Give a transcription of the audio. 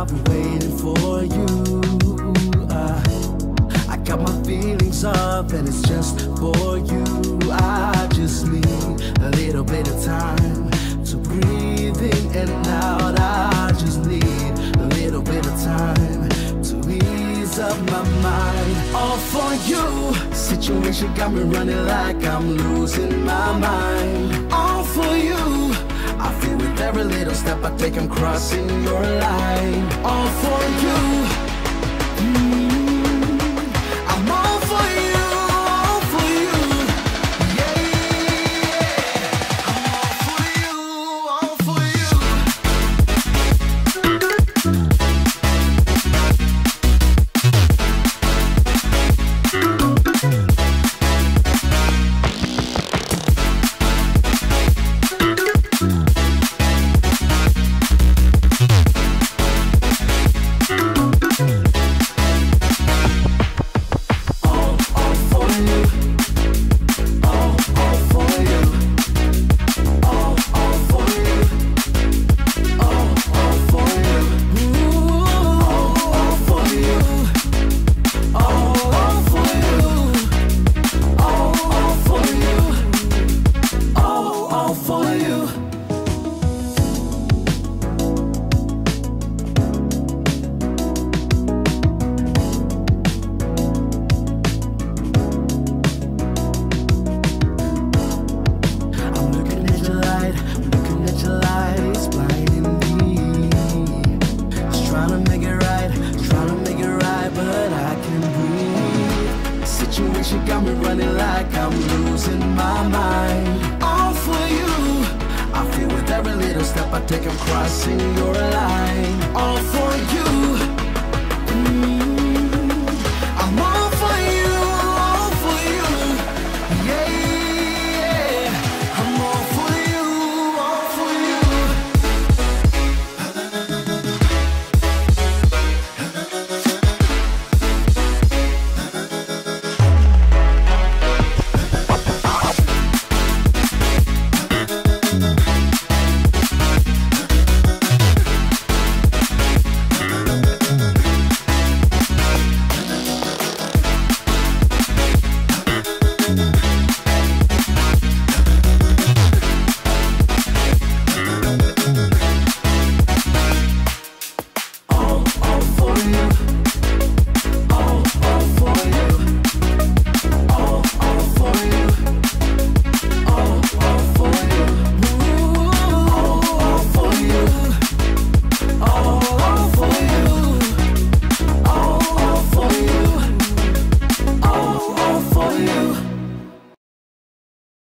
I've been waiting for you. I got my feelings up and it's just for you. I just need a little bit of time to breathe in and out. I just need a little bit of time to ease up my mind. All for you. Situation got me running like I'm losing my mind. All for you. I feel with every little step I take, I'm crossing your line. All for you. I'm all for you, yeah, yeah. I'm all for you, all for you. Situation got me running like I'm losing my mind. All for you. I feel with every little step I take, I'm crossing your line. All for you.